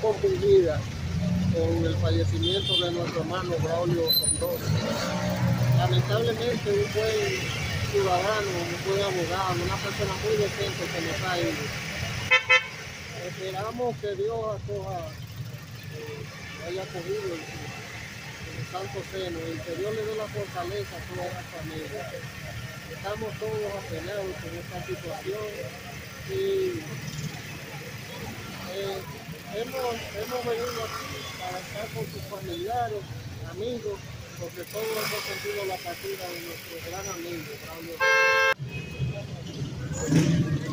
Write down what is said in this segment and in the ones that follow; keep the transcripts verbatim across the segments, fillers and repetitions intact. compungidas con el fallecimiento de nuestro hermano Braulio Rondón. Lamentablemente, un buen ciudadano, un buen abogado, una persona muy decente que nos ha ido. Esperamos que Dios acoja, eh, haya cogido el, el santo seno, y que Dios le dé la fortaleza a todas las familias. Estamos todos apenados con esta situación y eh, hemos, hemos venido aquí para estar con sus familiares, amigos, porque todos hemos sentido la partida de nuestro gran amigo,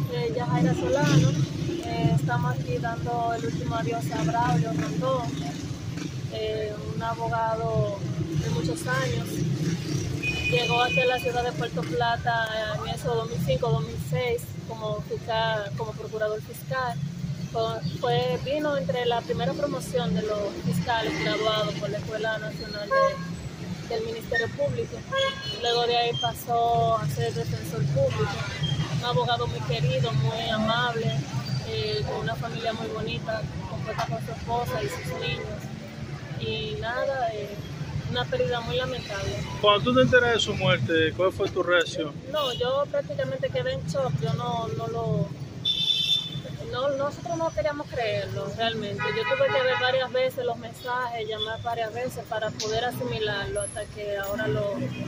Braulio. Eh, Yajaira Solano, eh, estamos aquí dando el último adiós a Braulio Rondón, eh, un abogado de muchos años. Llegó hacia la ciudad de Puerto Plata en eso dos mil cinco dos mil seis como fiscal, como procurador fiscal. Fue, vino entre la primera promoción de los fiscales graduados por la Escuela Nacional de del Ministerio Público. Luego de ahí pasó a ser defensor público, un abogado muy querido, muy amable, eh, con una familia muy bonita, compuesta por su esposa y sus niños. Y nada, eh, una pérdida muy lamentable. Cuando tú te enteras de su muerte, ¿cuál fue tu reacción? No, yo prácticamente quedé en shock, yo no, no lo... No, nosotros no queríamos creerlo realmente. Yo tuve que ver varias veces los mensajes, llamar varias veces para poder asimilarlo hasta que ahora lo,